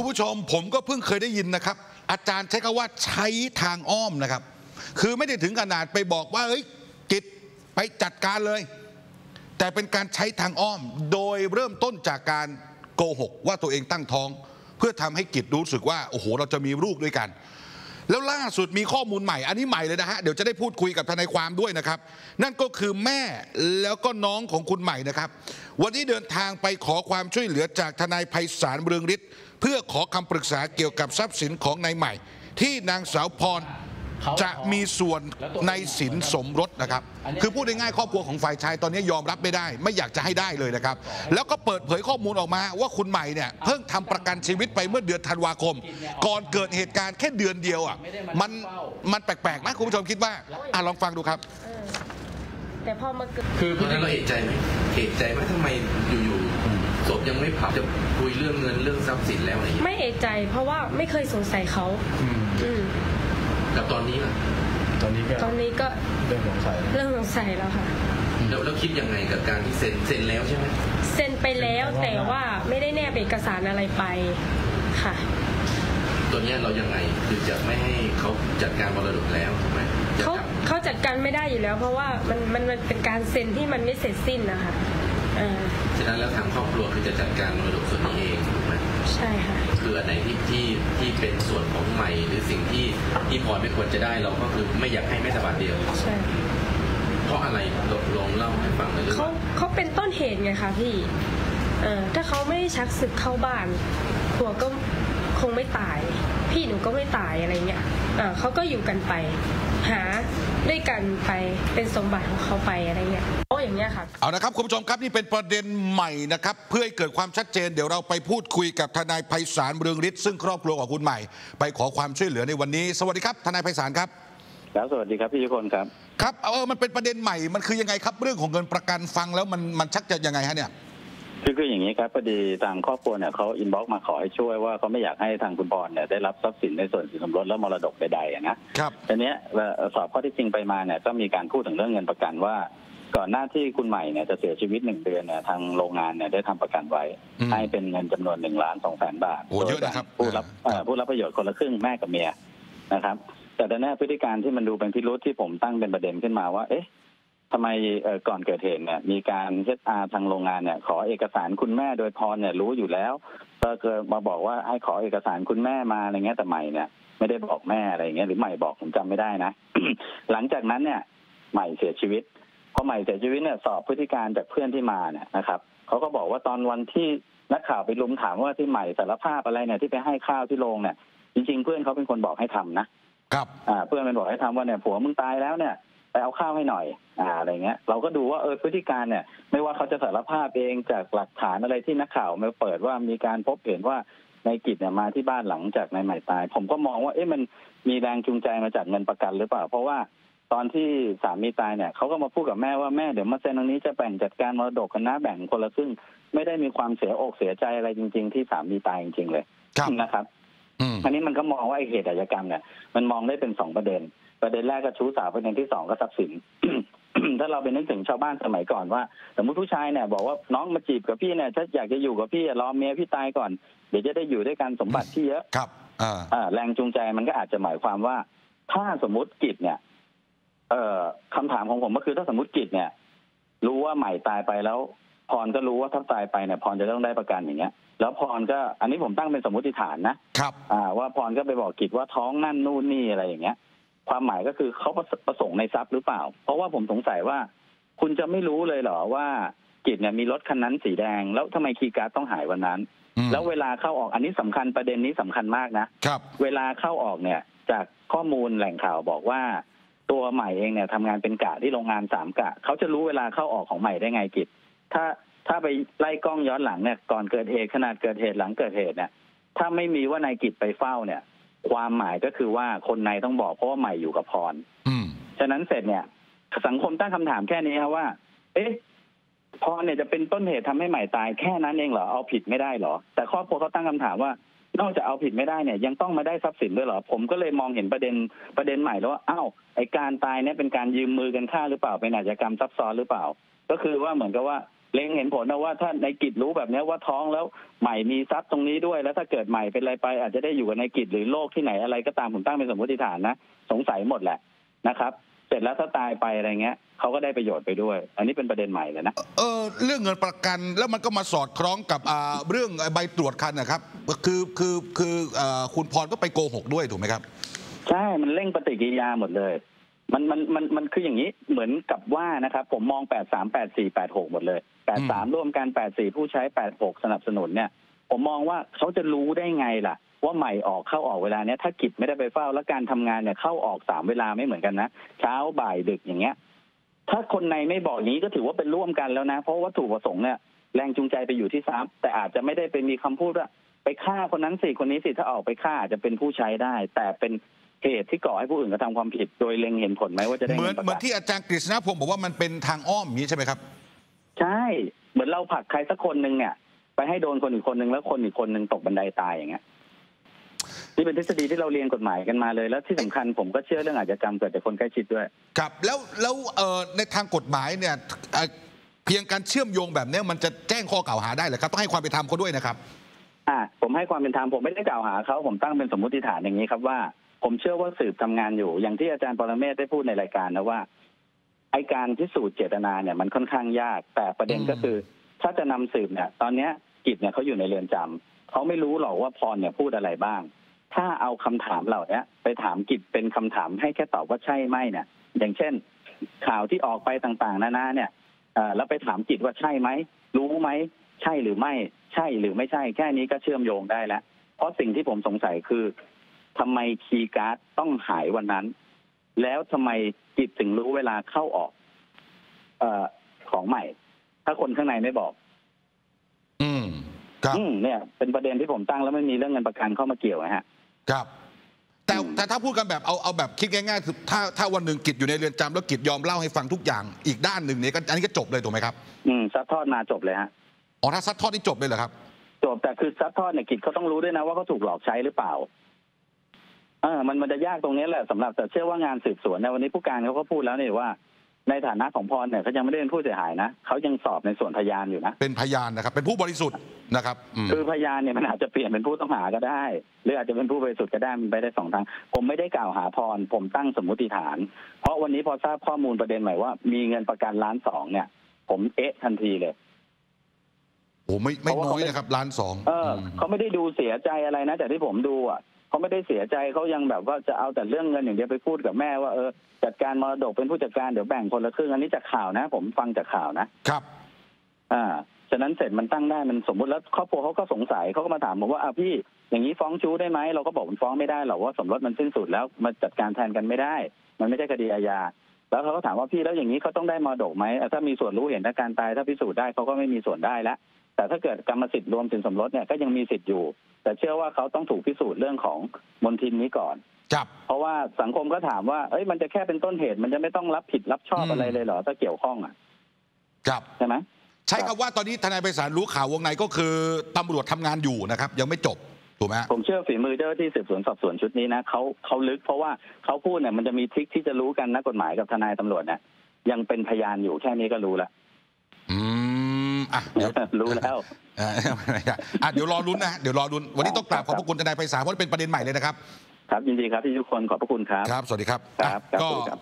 คุณผู้ชมผมก็เพิ่งเคยได้ยินนะครับอาจารย์ใช้คำว่าใช้ทางอ้อมนะครับคือไม่ได้ถึงขนาดไปบอกว่าเอ้ยกิจไปจัดการเลยแต่เป็นการใช้ทางอ้อมโดยเริ่มต้นจากการโกหกว่าตัวเองตั้งท้องเพื่อทำให้กิจรู้สึกว่าโอ้โหเราจะมีลูกด้วยกันแล้วล่าสุดมีข้อมูลใหม่อันนี้ใหม่เลยนะฮะเดี๋ยวจะได้พูดคุยกับทนายความด้วยนะครับนั่นก็คือแม่แล้วก็น้องของคุณใหม่นะครับวันนี้เดินทางไปขอความช่วยเหลือจากทนายไพศาล เรืองฤทธิ์เพื่อขอคำปรึกษาเกี่ยวกับทรัพย์สินของนายใหม่ที่นางสาวพรจะมีส่วนในสินสมรสนะครับคือพูดง่ายๆครอบครัวของฝ่ายชายตอนนี้ยอมรับไม่ได้ไม่อยากจะให้ได้เลยนะครับแล้วก็เปิดเผยข้อมูลออกมาว่าคุณใหม่เนี่ยเพิ่งทำประกันชีวิตไปเมื่อเดือนธันวาคมก่อนเกิดเหตุการณ์แค่เดือนเดียวอ่ะมันแปลกๆนะคุณผู้ชมคิดว่าลองฟังดูครับแต่พอมาคือตอนนั้นเราเอกใจไหมเอกใจว่าทำไมอยู่ๆศพยังไม่เผาจะคุยเรื่องเงินเรื่องทรัพย์สินแล้วอะไรอย่างเงี้ยไม่เอกใจเพราะว่าไม่เคยสงสัยเขากับตอนนี้ล่ะตอนนี้ก็เรื่องสงสัยแล้วค่ะแล้วคิดยังไงกับการที่เซ็นแล้วใช่ไหมเซ็นไปแล้วแต่ว่าไม่ได้แนบเอกสารอะไรไปค่ะตัวนี้เรายังไงคือจะไม่ให้เขาจัดการมรดกแล้วใช่ไหมเขาจัดการไม่ได้อยู่แล้วเพราะว่ามันเป็นการเซ็นที่มันไม่เสร็จสิ้นนะคะฉะนั้นแล้วทางครอบครัวคือจะจัดการมรดกส่วนนี้เองถูกไหมใช่ค่ะคืออันไหนที่เป็นส่วนของใหม่หรือสิ่งที่พรไม่ควรจะได้เราก็คือไม่อยากให้แม่สะบัดเดียวใช่เพราะอะไรลองเล่าให้ฟังหน่อยเขาเป็นต้นเหตุไงคะพี่ถ้าเขาไม่ชักศึกเข้าบ้านผัวก็คงไม่ตายพี่หนูก็ไม่ตายอะไรเงี้ยเขาก็อยู่กันไปหาด้วยกันไปเป็นสมบัติของเขาไปอะไรเงี้ยอย่างเงี้ยค่ะเอาละครับคุณผู้ชมครับนี่เป็นประเด็นใหม่นะครับเพื่อให้เกิดความชัดเจนเดี๋ยวเราไปพูดคุยกับทนายไพศาล เรืองฤทธิ์ซึ่งครอบครัวของคุณใหม่ไปขอความช่วยเหลือในวันนี้สวัสดีครับทนายไพศาลครับแล้วสวัสดีครับพี่ทุกคนครับครับมันเป็นประเด็นใหม่มันคือยังไงครับเรื่องของเงินประกันฟังแล้วมันชักจะยังไงฮะเนี่ยคืออย่างนี้ครับพอดีทางครอบครัวเนี่ยเขาอินบ็อกซ์มาขอให้ช่วยว่าเขาไม่อยากให้ทางคุณพรเนี่ยได้รับทรัพย์สินในส่วนสินสมรสและมรดกใดๆนะครับทีนี้สอบข้อที่จริงไปมาเนี่ยก็มีการพูดถึงเรื่องเงินประกันว่าก่อนหน้าที่คุณใหม่เนี่ยจะเสียชีวิต1เดือนเนี่ยทางโรงงานเนี่ยได้ทำประกันไว้ให้เป็นเงินจำนวน1,200,000 บาทโดยผู้รับประโยชน์คนละครึ่งแม่กับเมียนะครับแต่ในพฤติการที่มันดูเป็นพิรุธที่ผมตั้งเป็นประเด็นขึ้นมาว่าเอ๊ะทำไมก่อนเกิดเหตุเนี่ยมีการ HR ทางโรงงานเนี่ยขอเอกสารคุณแม่โดยพรเนี่ยรู้อยู่แล้วก็เคยมาบอกว่าให้ขอเอกสารคุณแม่มาอะไรเงี้ยแต่ใหม่เนี่ยไม่ได้บอกแม่อะไรเงี้ยหรือใหม่บอกผมจำไม่ได้นะ หลังจากนั้นเนี่ยใหม่เสียชีวิตเนี่ยสอบพฤติการจากเพื่อนที่มาเนี่ยนะครับเขาก็บอกว่าตอนวันที่นักข่าวไปลุมถามว่าที่ใหม่สารภาพอะไรเนี่ยที่ไปให้ข้าวที่โรงเนี่ยจริงๆเพื่อนเขาเป็นคนบอกให้ทำนะครับเพื่อนเป็นบอกให้ทำว่าเนี่ยผัวมึงตายแล้วเนี่ยไปเอาข้าวให้หน่อยอะไรเงี้ยเราก็ดูว่าพฤติการเนี่ยไม่ว่าเขาจะสารภาพเองจากหลักฐานอะไรที่นักข่าวมาเปิดว่ามีการพบเห็นว่านายกิจเนี่ยมาที่บ้านหลังจากนายใหม่ตายผมก็มองว่ามันมีแรงจูงใจมาจากเงินประกันหรือเปล่าเพราะว่าตอนที่สามีตายเนี่ยเขาก็มาพูดกับแม่ว่าแม่เดี๋ยวมาเซ็นตรงนี้จะแบ่งจัดการมรดกกันนะแบ่งคนละครึ่งไม่ได้มีความเสียอกเสียใจอะไรจริงๆที่สามีตายจริงๆเลยนะครับอันนี้มันก็มองว่าเหตุอาชญากรรมเนี่ยมันมองได้เป็น2ประเด็นแรกก็ชู้สาวประเด็นที่2ก็ทรัพย์สิน ถ้าเราไปนึกถึงชาวบ้านสมัยก่อนว่าสมมติผู้ชายเนี่ยบอกว่าน้องมาจีบกับพี่เนี่ยถ้าอยากจะอยู่กับพี่รอเมียพี่ตายก่อนเดี๋ยวจะได้อยู่ด้วยกันสมบัติที่เยอะครับแรงจูงใจมันก็อาจจะหมายความว่าถ้าสมมติกิจเนี่ยคำถามของผมก็คือถ้าสมมติกิจเนี่ยรู้ว่าใหม่ตายไปแล้วพรก็รู้ว่าถ้าตายไปเนี่ยพรจะต้องได้ประกันอย่างเงี้ยแล้วพรก็อันนี้ผมตั้งเป็นสมมติฐานนะครับว่าพรก็ไปบอกกิจว่าท้องนั่นนู่นนี่อะไรอย่างเงี้ยความหมายก็คือเขาประสงค์ในทรัพย์หรือเปล่าเพราะว่าผมสงสัยว่าคุณจะไม่รู้เลยเหรอว่ากิจเนี่ยมีรถคันนั้นสีแดงแล้วทำไมคีย์การ์ดต้องหายวันนั้นแล้วเวลาเข้าออกอันนี้สำคัญประเด็นนี้สำคัญมากนะครับเวลาเข้าออกเนี่ยจากข้อมูลแหล่งข่าวบอกว่าตัวใหม่เองเนี่ยทำงานเป็นกะที่โรงงาน3 กะเขาจะรู้เวลาเข้าออกของใหม่ได้ไงกิจถ้าไปไล่กล้องย้อนหลังเนี่ยก่อนเกิดเหตุขนาดเกิดเหตุหลังเกิดเหตุเนี่ยถ้าไม่มีว่านายกิจไปเฝ้าเนี่ยความหมายก็คือว่าคนในต้องบอกเพราะว่าใหม่อยู่กับพรฉะนั้นเสร็จเนี่ยสังคมตั้งคำถามแค่นี้ครับว่าเอ๊ะพรเนี่ยจะเป็นต้นเหตุทำให้ใหม่ตายแค่นั้นเองเหรอเอาผิดไม่ได้เหรอแต่ครอบครัวเขาตั้งคำถามว่านอกจากเอาผิดไม่ได้เนี่ยยังต้องมาได้ทรัพย์สินด้วยเหรอผมก็เลยมองเห็นประเด็นใหม่แล้วว่าอ้าวไอ้การตายเนี่ยเป็นการยืมมือกันฆ่าหรือเปล่าเป็นอาชญากรรมซับซ้อนหรือเปล่าก็คือว่าเหมือนกับว่า เล็งเห็นผลนะว่าถ้าในกิจรู้แบบนี้ว่าท้องแล้วใหม่มีทรัพย์ตรงนี้ด้วยแล้วถ้าเกิดใหม่เป็นอะไรไปอาจจะได้อยู่กับในกิจหรือโลกที่ไหนอะไรก็ตามผมตั้งเป็นสมมติฐานนะสงสัยหมดแหละนะครับเสร็จแล้วถ้าตายไปอะไรเงี้ยเขาก็ได้ประโยชน์ไปด้วยอันนี้เป็นประเด็นใหม่เลยนะเรื่องเงินประกันแล้วมันก็มาสอดคล้องกับเรื่องใบตรวจคันนะครับคือคุณพรก็ไปโกหกด้วยถูกไหมครับใช่มันเร่งปฏิกิริยาหมดเลยมันคืออย่างนี้เหมือนกับว่านะครับผมมอง83 84 86หมดเลย83ร่วมกัน84ผู้ใช้86สนับสนุนเนี่ยผมมองว่าเขาจะรู้ได้ไงล่ะว่าใหม่ออกเข้าออกเวลาเนี้ยถ้ากิจไม่ได้ไปเฝ้าและการทำงานเนี่ยเข้าออก3เวลาไม่เหมือนกันนะเช้าบ่ายดึกอย่างเงี้ยถ้าคนในไม่บอกนี้ก็ถือว่าเป็นร่วมกันแล้วนะเพราะวัตถุประสงค์เนี่ยแรงจูงใจไปอยู่ที่ทรัพย์แต่อาจจะไม่ได้เป็นมีคำพูดว่าไปฆ่าคนนั้นสิคนนี้สิถ้าออกไปฆ่าอาจจะเป็นผู้ใช้ได้แต่เป็นเหตุที่ก่อให้ผู้อื่นกระทำความผิดโดยเล็งเห็นผลไหมว่าจะได้เหมือนที่อาจารย์กฤษณพงศ์บอกว่ามันเป็นทางอ้อมนี้ใช่ไหมครับใช่เหมือนเราผลักใครสักคนหนึ่งเนี่ยไปให้โดนคนอีกคนหนึ่งแล้วคนอีกคนหนึ่งตกบันไดตายอย่างเงี้ยนี่เป็นทฤษฎีที่เราเรียนกฎหมายกันมาเลยแล้วที่สำคัญผมก็เชื่อเรื่องอาชญากรรมเกิดจากคนใกล้ชิดด้วยครับแล้วในทางกฎหมายเนี่ยเพียงการเชื่อมโยงแบบนี้มันจะแจ้งข้อกล่าวหาได้หรือครับต้องให้ความเป็นธรรมเขาด้วยนะครับผมให้ความเป็นธรรมผมไม่ได้กล่าวหาเขาผมตั้งเป็นสมมติฐานอย่างนี้ครับว่าผมเชื่อว่าสืบทำงานอยู่อย่างที่อาจารย์ปรเมศได้พูดในรายการนะว่าไอการพิสูจน์เจตนาเนี่ยมันค่อนข้างยากแต่ประเด็นก็คือถ้าจะนำสืบเนี่ยตอนเนี้ยกิจเนี่ยเขาอยู่ในเรือนจำเขาไม่รู้หรอกว่าพรเนี่ยพูดอะไรบ้างถ้าเอาคำถามเหล่านี้ไปถามกิจเป็นคำถามให้แค่ตอบว่าใช่ไม่เนี่ยอย่างเช่นข่าวที่ออกไปต่างๆนานาเนี่ยแล้วไปถามกิจว่าใช่ไหมรู้ไหมใช่หรือไม่ใช่หรือไม่ใช่แค่นี้ก็เชื่อมโยงได้แล้วเพราะสิ่งที่ผมสงสัยคือทำไมคีย์การ์ดต้องหายวันนั้นแล้วทำไมกิจถึงรู้เวลาเข้าออกของใหม่ถ้าคนข้างในไม่บอกครับเนี่ยเป็นประเด็นที่ผมตั้งแล้วไม่มีเรื่องเงินประกันเข้ามาเกี่ยวนะฮะครับแต่ถ้าพูดกันแบบเอาแบบคิดง่ายๆคือถ้าวันหนึ่งกิจอยู่ในเรือนจำแล้วกิจยอมเล่าให้ฟังทุกอย่างอีกด้านหนึ่งนี้อันนี้ก็จบเลยถูกไหมครับซัดทอดมาจบเลยฮะอ๋อถ้าซัดทอดนี่จบเลยเหรอครับจบแต่คือซัดทอดเนี่ยกิจเขาต้องรู้ด้วยนะว่าเขาถูกหลอกใช้หรือเปล่ามันจะยากตรงนี้แหละสำหรับแต่เชื่อว่างานสืบสวนในวันนี้ผู้การเขาก็พูดแล้วเนี่ยว่าในฐานะของพรเนี่ยเขายังไม่ได้เป็นผู้เสียหายนะเขายังสอบในส่วนพยานอยู่นะเป็นพยานนะครับเป็นผู้บริสุทธิ์นะครับคือพยานเนี่ยมันอาจจะเปลี่ยนเป็นผู้ต้องหาก็ได้หรืออาจจะเป็นผู้บริสุทธิ์ก็ได้มันไปได้สองทางผมไม่ได้กล่าวหาพรผมตั้งสมมติฐานเพราะวันนี้พอทราบข้อมูลประเด็นใหม่ว่ามีเงินประกัน1,200,000เนี่ยผมเอ๊ะทันทีเลยโอ้ไม่น้อยนะครับ1,200,000เขาไม่ได้ดูเสียใจอะไรนะแต่ที่ผมดูอ่ะเขาไม่ได้เสียใจเขายังแบบว่าจะเอาแต่เรื่องเงินอย่างเดียวไปพูดกับแม่ว่าจัดการมรดกเป็นผู้จัดการเดี๋ยวแบ่งคนละครึ่งอันนี้จากข่าวนะผมฟังจากข่าวนะครับฉะนั้นเสร็จมันตั้งได้มันสมมุติแล้วครอบครัวเขาก็สงสัยเขาก็มาถามผมว่าพี่อย่างนี้ฟ้องชู้ได้ไหมเราก็บอกมันฟ้องไม่ได้หรอกว่าสมรสมันสิ้นสุดแล้วมาจัดการแทนกันไม่ได้มันไม่ใช่คดีอาญาแล้วเขาก็ถามว่าพี่แล้วอย่างนี้เขาต้องได้มรดกไหมถ้ามีส่วนรู้เห็นในการตายถ้าพิสูจน์ได้เขาก็ไม่มีส่วนได้แล้วแต่ถ้าเกิดกรรมสิทธิ์รวมถึงสมรสเนี่ยก็ยังมีสิทธิ์อยู่แต่เชื่อว่าเขาต้องถูกพิสูจน์เรื่องของมนทินนี้ก่อนครับเพราะว่าสังคมก็ถามว่ามันจะแค่เป็นต้นเหตุมันจะไม่ต้องรับผิดรับชอบอะไรเลยเหรอถ้าเกี่ยวข้องอ่ะครับใช่ไหมใช่ครับว่าตอนนี้ทนายไพศาลรู้ข่าววงในก็คือตำรวจทำงานอยู่นะครับยังไม่จบถูกไหมผมเชื่อฝีมือเจ้าหน้าที่สืบสวนสอบสวนชุดนี้นะเขาลึกเพราะว่าเขาพูดเนี่ยมันจะมีทริคที่จะรู้กันนักกฎหมายกับทนายตำรวจเนี่ยยังเป็นพยานอยู่แค่นี้ก็รู้ละรู้แล้วเดี๋ยวรอลุ้นนะเดี๋ยวรอลุ้นวันนี้ต้องกราบขอบพระคุณทนายไพศาลเพราะเป็นประเด็นใหม่เลยนะครับครับยินดีครับที่ทุกคนขอบพระคุณครับครับสวัสดีครับ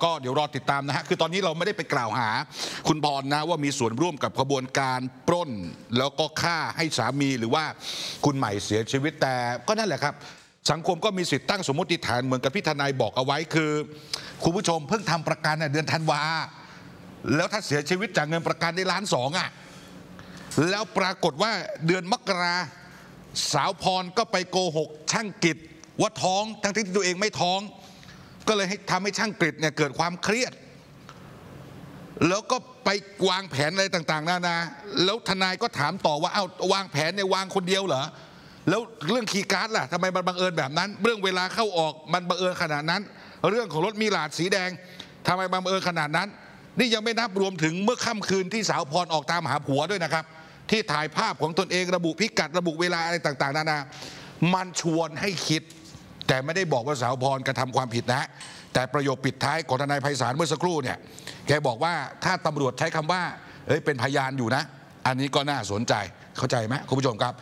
ก็เดี๋ยวรอติดตามนะฮะคือตอนนี้เราไม่ได้ไปกล่าวหาคุณพรนะว่ามีส่วนร่วมกับกระบวนการปล้นแล้วก็ฆ่าให้สามีหรือว่าคุณใหม่เสียชีวิตแต่ก็นั่นแหละครับสังคมก็มีสิทธิ์ตั้งสมมติฐานเหมือนกับที่ทนายบอกเอาไว้คือคุณผู้ชมเพิ่งทำประกันเดือนธันวาแล้วถ้าเสียชีวิตจากเงินประกันได้1,200,000อ่ะแล้วปรากฏว่าเดือนมกราสาวพรก็ไปโกหกช่างกิจว่าท้องทั้งที่ตัวเองไม่ท้องก็เลยให้ทำให้ช่างกิจเนี่ยเกิดความเครียดแล้วก็ไปวางแผนอะไรต่างๆนานาแล้วทนายก็ถามต่อว่าเอาวางแผนในวางคนเดียวเหรอแล้วเรื่องคีย์การ์ดล่ะทำไมมันบังเอิญแบบนั้นเรื่องเวลาเข้าออกมันบังเอิญขนาดนั้นเรื่องของรถมีหลาดสีแดงทำไมบังเอิญขนาดนั้นนี่ยังไม่นับรวมถึงเมื่อค่ำคืนที่สาวพรออกตามหาผัวด้วยนะครับที่ถ่ายภาพของตนเองระบุพิกัดระบุเวลาอะไรต่างๆนานามันชวนให้คิดแต่ไม่ได้บอกว่าสาวพรกระทำความผิดนะแต่ประโยคปิดท้ายของทนายไพศาลเมื่อสักครู่เนี่ยแกบอกว่าถ้าตำรวจใช้คำว่าเป็นพยานอยู่นะ อันนี้ก็น่าสนใจเข้าใจไหมคุณผู้ชมครับ